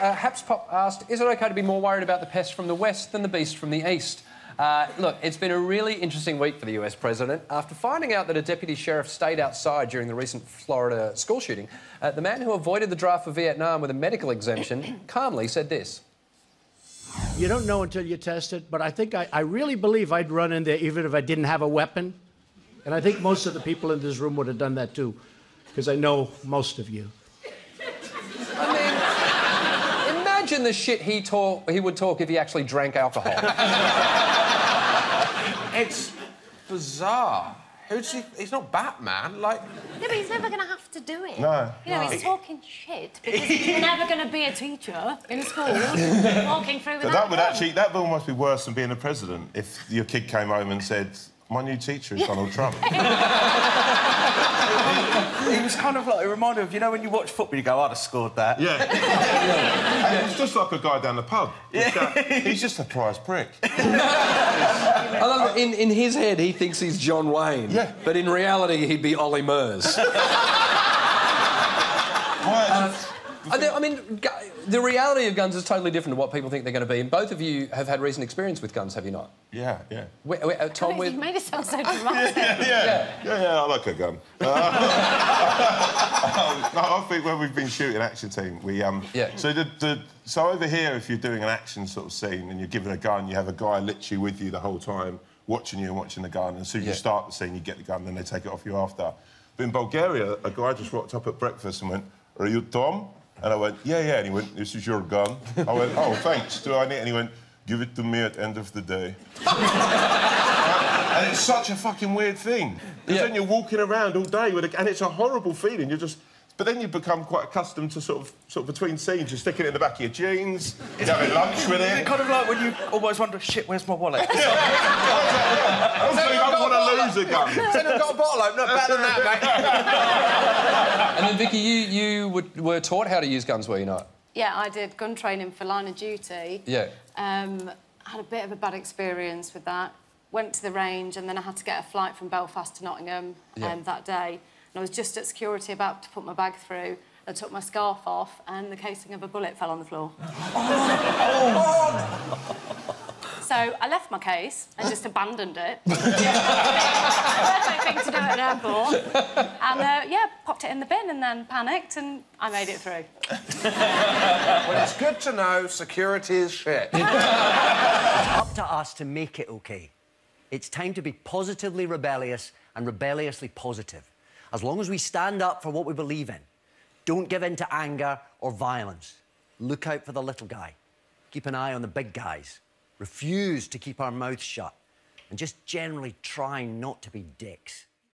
Hapspop asked, is it okay to be more worried about the pest from the west than the beast from the east? Look, it's been a really interesting week for the US president. After finding out that a deputy sheriff stayed outside during the recent Florida school shooting, the man who avoided the draft for Vietnam with a medical exemption calmly said this. You don't know until you test it, but I think I really believe I'd run in there even if I didn't have a weapon. And I think most of the people in this room would have done that too, because I know most of you. I mean, imagine the shit he would talk if he actually drank alcohol. It's bizarre. He's not Batman, like... No, but he's never going to have to do it. No. You know, he's talking shit because he's never going to be a teacher in school walking through with that would actually... That would almost be worse than being a president if your kid came home and said, my new teacher is Donald Trump. It was kind of like... It reminded me of, you know, when you watch football, you go, I'd have scored that. Yeah. And it's just like a guy down the pub. Yeah. He's just a prize prick. I love it. In his head, he thinks he's John Wayne. Yeah. But in reality, he'd be Ollie Murs. I mean, the reality of guns is totally different to what people think they're going to be. And both of you have had recent experience with guns, have you not? Yeah, yeah. Tom, you made it sound so dramatic. Yeah, I like a gun. I think when we've been shooting Action Team, we So over here, if you're doing an action sort of scene and you're given a gun, you have a guy literally with you the whole time, watching you and watching the gun. And as soon as you start the scene, you get the gun, then they take it off you after. But in Bulgaria, a guy just rocked up at breakfast and went, "Are you Tom?" And I went, "Yeah, yeah." And he went, "This is your gun." I went, "Oh, thanks. Do I need it?" And he went, "Give it to me at the end of the day." And it's such a fucking weird thing. Because then you're walking around all day with a... And it's a horrible feeling. You're just... But then you become quite accustomed to sort of between scenes, you're sticking it in the back of your jeans, you're having lunch with it. It's kind of like when you always wonder, shit, where's my wallet? I don't want to lose a gun. I've got a bottle opener, better than that, mate. And then, Vicky, you were taught how to use guns, were you not? Yeah, I did gun training for Line of Duty. Yeah. Had a bit of a bad experience with that. Went to the range, and then I had to get a flight from Belfast to Nottingham that day. And I was just at security about to put my bag through. I took my scarf off and the casing of a bullet fell on the floor. So I left my case and just abandoned it. Perfect thing to do at an airport. And, popped it in the bin and then panicked and I made it through. Well, it's good to know security is shit. Up to us to make it OK. It's time to be positively rebellious and rebelliously positive. As long as we stand up for what we believe in, don't give in to anger or violence. Look out for the little guy. Keep an eye on the big guys. Refuse to keep our mouths shut. And just generally try not to be dicks.